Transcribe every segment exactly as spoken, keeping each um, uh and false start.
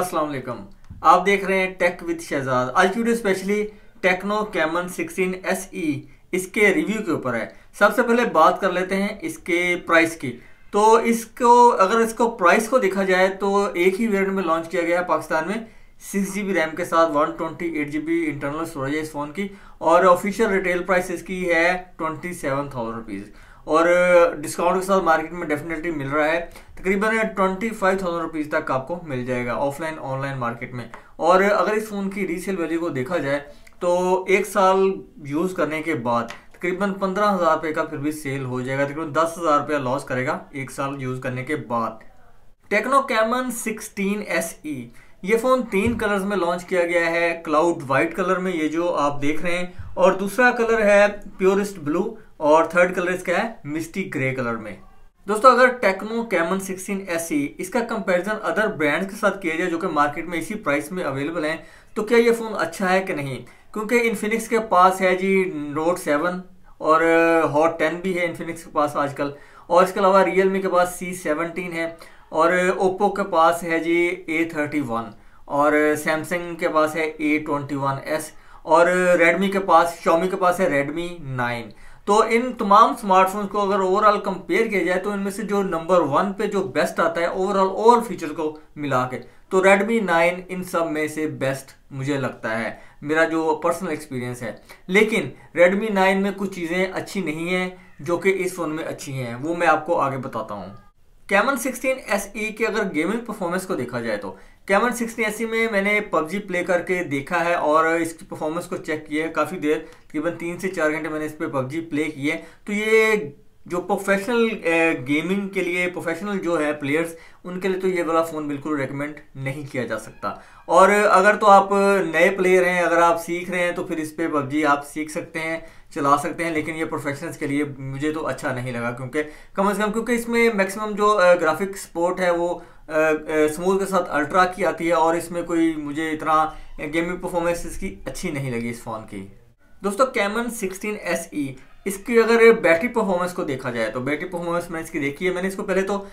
अस्सलाम वालेकुम, आप देख रहे हैं टेक विद शहजाद। आज की video specially Tecno Camon sixteen S E इसके रिव्यू के ऊपर है। सबसे पहले बात कर लेते हैं इसके प्राइस की। तो इसको अगर इसको प्राइस को देखा जाए तो एक ही वेरिएंट में लॉन्च किया गया है पाकिस्तान में, सिक्स जी बी रैम के साथ one twenty eight G B internal storage है इस फ़ोन की, और ऑफिशियल रिटेल प्राइस इसकी है ट्वेंटी सेवन थाउजेंड रुपीज़ और डिस्काउंट के साथ मार्केट में डेफिनेटली मिल रहा है, तकरीबन ट्वेंटी फाइव थाउजेंड रुपीज़ तक आपको मिल जाएगा ऑफलाइन ऑनलाइन मार्केट में। और अगर इस फ़ोन की रीसेल वैल्यू को देखा जाए तो एक साल यूज़ करने के बाद तकरीबन पंद्रह हज़ार रुपये का फिर भी सेल हो जाएगा, तकरीबन दस हज़ार रुपया लॉस करेगा एक साल यूज़ करने के बाद। Tecno Camon sixteen S E ये फ़ोन तीन कलर्स में लॉन्च किया गया है, क्लाउड वाइट कलर में ये जो आप देख रहे हैं, और दूसरा कलर है प्योरिस्ट ब्लू, और थर्ड कलर इसका है मिस्टी ग्रे कलर में। दोस्तों अगर Tecno Camon sixteen S E इसका कंपैरिजन अदर ब्रांड्स के साथ किया जाए जो कि मार्केट में इसी प्राइस में अवेलेबल हैं, तो क्या ये फ़ोन अच्छा है कि नहीं? क्योंकि इन्फिनिक्स के पास है जी नोट सेवन और हॉट टेन भी है इन्फिनिक्स के पास आजकल, और इसके अलावा रियलमी के पास सी सेवनटीन है, और ओप्पो के पास है जी ए थर्टी वन, और सैमसंग के पास है ए ट्वेंटी वन एस, और रेडमी के पास Xiaomi के पास है रेडमी नाइन। तो इन तमाम स्मार्टफोन्स को अगर ओवरऑल कंपेयर किया जाए तो इनमें से जो नंबर वन पे जो बेस्ट आता है ओवरऑल ऑल फीचर को मिला के, तो रेडमी नाइन इन सब में से बेस्ट मुझे लगता है, मेरा जो पर्सनल एक्सपीरियंस है। लेकिन रेडमी नाइन में कुछ चीज़ें अच्छी नहीं हैं जो कि इस फ़ोन में अच्छी हैं, वो मैं आपको आगे बताता हूँ। कैमन सिक्सटीन एस ई के अगर गेमिंग परफॉर्मेंस को देखा जाए तो कैमन सिक्सटीन एस ई में मैंने पबजी प्ले करके देखा है और इसकी परफॉर्मेंस को चेक किया है काफ़ी देर, तकरीबन तीन से चार घंटे मैंने इस पर पबजी प्ले की है। तो ये जो प्रोफेशनल गेमिंग के लिए प्रोफेशनल जो है प्लेयर्स, उनके लिए तो ये वाला फ़ोन बिल्कुल रेकमेंड नहीं किया जा सकता। और अगर तो आप नए प्लेयर हैं, अगर आप सीख रहे हैं तो फिर इस पर पबजी आप सीख सकते हैं, चला सकते हैं, लेकिन ये प्रोफेशनल्स के लिए मुझे तो अच्छा नहीं लगा, क्योंकि कम से कम क्योंकि इसमें मैक्सिमम जो ग्राफिक सपोर्ट है वो स्मूथ के साथ अल्ट्रा की आती है, और इसमें कोई मुझे इतना गेमिंग परफॉर्मेंस इसकी अच्छी नहीं लगी इस फ़ोन की। दोस्तों कैमन सिक्सटीन एस ई इसकी अगर बैटरी परफॉर्मेंस को देखा जाए तो बैटरी परफॉर्मेंस मैंने इसकी देखी है, मैंने इसको पहले तो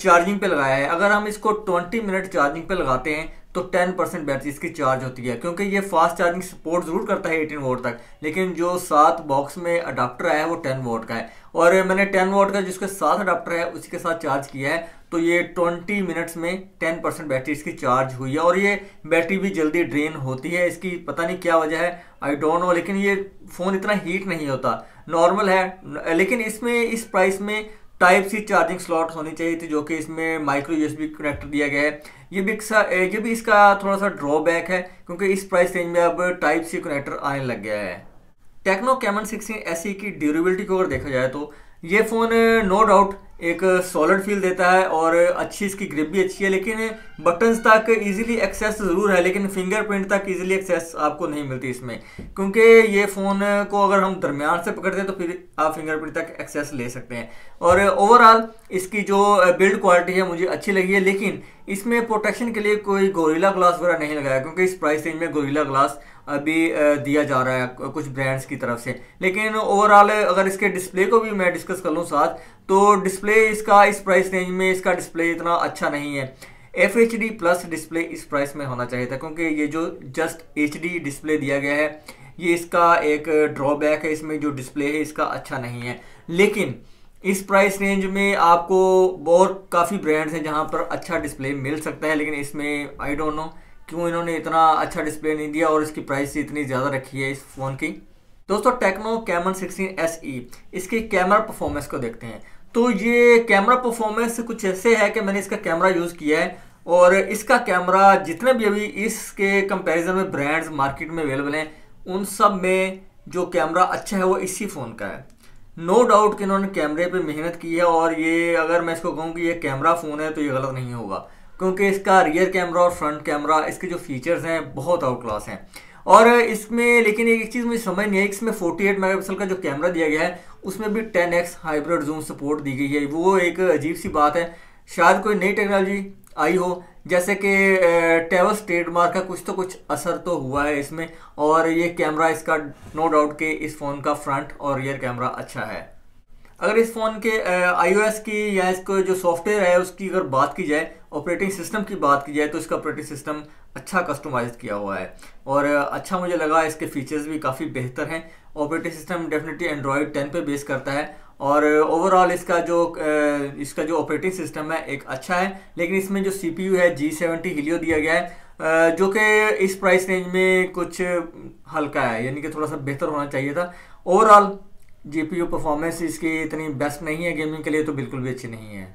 चार्जिंग पे लगाया है। अगर हम इसको बीस मिनट चार्जिंग पे लगाते हैं तो दस परसेंट बैटरी इसकी चार्ज होती है, क्योंकि ये फास्ट चार्जिंग सपोर्ट ज़रूर करता है अठारह वोल्ट तक, लेकिन जो साथ बॉक्स में अडाप्टर आया है वो दस वोल्ट का है, और मैंने दस वोल्ट का जिसके साथ अडाप्टर है उसी के साथ चार्ज किया है, तो ये बीस मिनट्स में दस परसेंट बैटरी इसकी चार्ज हुई है। और ये बैटरी भी जल्दी ड्रेन होती है, इसकी पता नहीं क्या वजह है, आई डोंट नो, लेकिन ये फ़ोन इतना हीट नहीं होता, नॉर्मल है। लेकिन इसमें इस प्राइस में टाइप सी चार्जिंग स्लॉट होनी चाहिए थी, जो कि इसमें माइक्रो यूएसबी कनेक्टर दिया गया है। ये भी ये भी इसका थोड़ा सा ड्रॉबैक है, क्योंकि इस प्राइस रेंज में अब टाइप सी कनेक्टर आने लग गया है। Tecno Camon sixteen S E की ड्यूरेबिलिटी को अगर देखा जाए तो ये फ़ोन नो डाउट एक सॉलिड फील देता है और अच्छी इसकी ग्रिप भी अच्छी है, लेकिन बटन्स तक इजीली एक्सेस ज़रूर है, लेकिन फिंगरप्रिंट तक इजीली एक्सेस आपको नहीं मिलती इसमें, क्योंकि ये फ़ोन को अगर हम दरमियान से पकड़ते हैं तो फिर आप फिंगरप्रिंट तक एक्सेस ले सकते हैं। और ओवरऑल इसकी जो बिल्ड क्वालिटी है मुझे अच्छी लगी है, लेकिन इसमें प्रोटेक्शन के लिए कोई गोरिल्ला ग्लास वगैरह नहीं लगाया, क्योंकि इस प्राइस रेंज में गोरिल्ला ग्लास अभी दिया जा रहा है कुछ ब्रांड्स की तरफ से। लेकिन ओवरऑल अगर इसके डिस्प्ले को भी मैं डिस्कस कर लूँ साथ, तो डिस्प्ले इसका इस प्राइस रेंज में इसका डिस्प्ले इतना अच्छा नहीं है। F H D plus display इस प्राइस में होना चाहिए था, क्योंकि ये जो जस्ट एच डी डिस्प्ले दिया गया है ये इसका एक ड्रॉबैक है, इसमें जो डिस्प्ले है इसका अच्छा नहीं है। लेकिन इस प्राइस रेंज में आपको बहुत काफ़ी ब्रांड्स हैं जहाँ पर अच्छा डिस्प्ले मिल सकता है, लेकिन इसमें आई डोंट नो क्यों इन्होंने इतना अच्छा डिस्प्ले नहीं दिया और इसकी प्राइस इतनी ज़्यादा रखी है इस फ़ोन की। दोस्तों Tecno Camon sixteen S E इसकी कैमरा परफॉर्मेंस को देखते हैं तो ये कैमरा परफॉर्मेंस कुछ ऐसे है कि मैंने इसका कैमरा यूज़ किया है, और इसका कैमरा जितने भी अभी इसके कंपैरिजन में ब्रांड्स मार्केट में अवेलेबल हैं उन सब में जो कैमरा अच्छा है वो इसी फ़ोन का है। नो डाउट कि इन्होंने कैमरे पे मेहनत की है, और ये अगर मैं इसको कहूँ कि ये कैमरा फ़ोन है तो ये गलत नहीं होगा, क्योंकि इसका रियर कैमरा और फ्रंट कैमरा इसके जो फीचर्स हैं बहुत आउट क्लास हैं। और इसमें लेकिन एक चीज़ मुझे समझ नहीं है, इसमें अड़तालीस मेगापिक्सल का जो कैमरा दिया गया है उसमें भी ten X hybrid zoom support दी गई है, वो एक अजीब सी बात है, शायद कोई नई टेक्नोलॉजी आई हो, जैसे कि टेवस ट्रेडमार्क का कुछ तो कुछ असर तो हुआ है इसमें। और ये कैमरा इसका नो डाउट के इस फ़ोन का फ्रंट और रियर कैमरा अच्छा है। अगर इस फ़ोन के आईओएस की या इसको जो सॉफ्टवेयर है उसकी अगर बात की जाए, ऑपरेटिंग सिस्टम की बात की जाए, तो इसका ऑपरेटिंग सिस्टम अच्छा कस्टमाइज किया हुआ है और अच्छा मुझे लगा। इसके फीचर्स भी काफ़ी बेहतर हैं। Operating system definitely Android ten पे बेस करता है और ओवरऑल इसका जो इसका जो ऑपरेटिंग सिस्टम है एक अच्छा है। लेकिन इसमें जो सीपीयू है जी सेवेंटी हीलियो दिया गया है, जो कि इस प्राइस रेंज में कुछ हल्का है, यानी कि थोड़ा सा बेहतर होना चाहिए था। ओवरऑल जीपीयू परफॉर्मेंस इसकी इतनी बेस्ट नहीं है, गेमिंग के लिए तो बिल्कुल भी अच्छी नहीं है।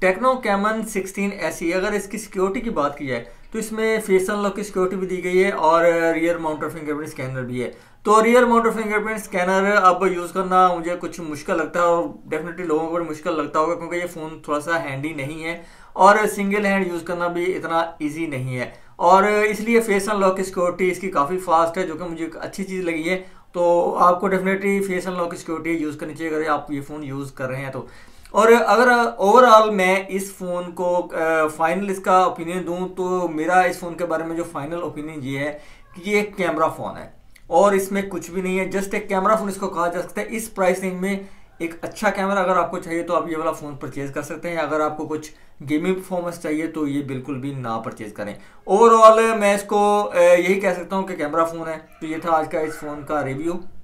Tecno Camon sixteen S E, अगर इसकी सिक्योरिटी की बात की जाए तो इसमें फेस अनलॉक की सिक्योरिटी भी दी गई है और रियर माउंटेड फिंगरप्रिंट स्कैनर भी है। तो रियर माउंटेड फिंगरप्रिंट स्कैनर अब यूज़ करना मुझे कुछ मुश्किल लगता है और डेफिनेटली लोगों को भी मुश्किल लगता होगा, क्योंकि ये फ़ोन थोड़ा सा हैंडी नहीं है और सिंगल हैंड यूज़ करना भी इतना ईजी नहीं है और इसलिए फेस अनलॉक की सिक्योरिटी इसकी काफ़ी फास्ट है, जो कि मुझे अच्छी चीज़ लगी है। तो आपको डेफिनेटली फेस अनलॉक की सिक्योरिटी यूज़ करनी चाहिए अगर आप ये फ़ोन यूज़ कर रहे हैं तो। और अगर ओवरऑल मैं इस फ़ोन को फाइनल इसका ओपिनियन दूं तो मेरा इस फ़ोन के बारे में जो फाइनल ओपिनियन ये है कि ये एक कैमरा फ़ोन है और इसमें कुछ भी नहीं है, जस्ट एक कैमरा फ़ोन इसको कहा जा सकता है। इस प्राइस रेंज में एक अच्छा कैमरा अगर आपको चाहिए तो आप ये वाला फ़ोन परचेज़ कर सकते हैं। अगर आपको कुछ गेमिंग परफॉर्मेंस चाहिए तो ये बिल्कुल भी ना परचेज़ करें। ओवरऑल मैं इसको यही कह सकता हूँ कि कैमरा फ़ोन है। तो ये था आज का इस फ़ोन का रिव्यू।